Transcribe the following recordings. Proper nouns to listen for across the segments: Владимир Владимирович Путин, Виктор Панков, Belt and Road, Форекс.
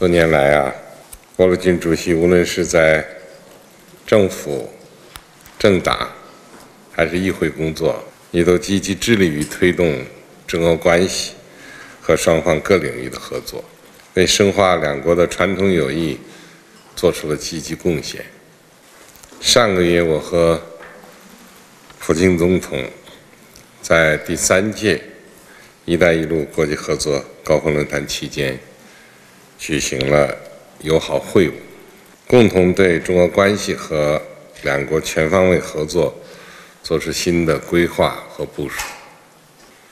多年来啊，毛主席主席无论是在政府、政党还是议会工作，你都积极致力于推动中俄关系和双方各领域的合作，为深化两国的传统友谊做出了积极贡献。上个月，我和普京总统在第3届“一带一路”国际合作高峰论坛期间举行了友好会晤，共同对中俄关系和两国全方位合作做出新的规划和部署。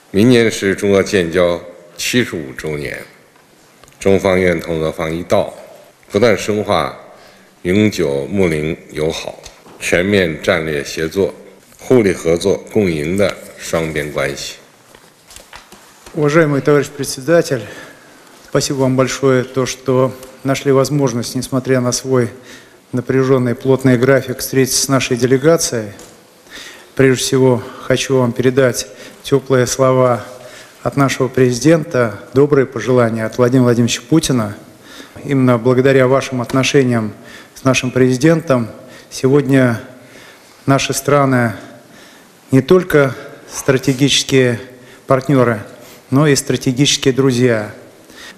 明年是中俄建交75周年，中方愿同俄方一道，不断深化永久睦邻友好、全面战略协作、互利合作共赢的双边关系。Уважаемый товарищ председатель, спасибо вам большое, что нашли возможность, несмотря на свой напряженный плотный график, встретиться с нашей делегацией. Прежде всего, хочу вам передать теплые слова от нашего президента, добрые пожелания от Владимира Владимировича Путина. Именно благодаря вашим отношениям с нашим президентом сегодня наши страны не только стратегические партнеры, но и стратегические друзья.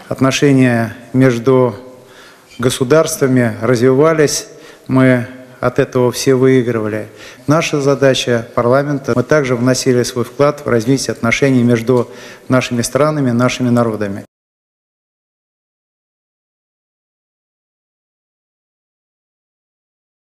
Отношения между государствами развивались, мы от этого все выигрывали. Наша задача парламента, мы также вносили свой вклад в развитие отношений между нашими странами, нашими народами.